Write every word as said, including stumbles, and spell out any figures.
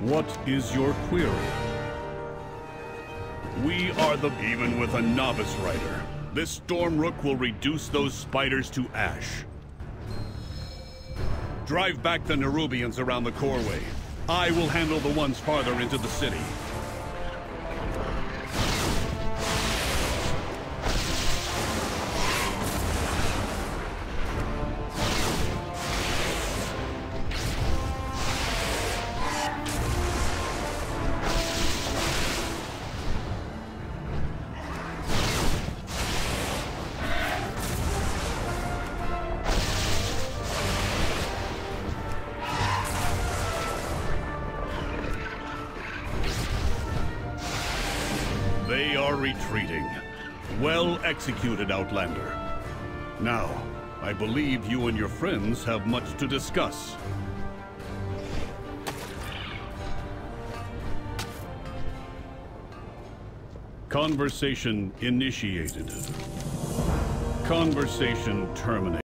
What is your query? We are the... Even with a novice rider, this Stormrook will reduce those spiders to ash. Drive back the Nerubians around the Corway. I will handle the ones farther into the city. They are retreating. Well executed, Outlander. Now, I believe you and your friends have much to discuss. Conversation initiated. Conversation terminated.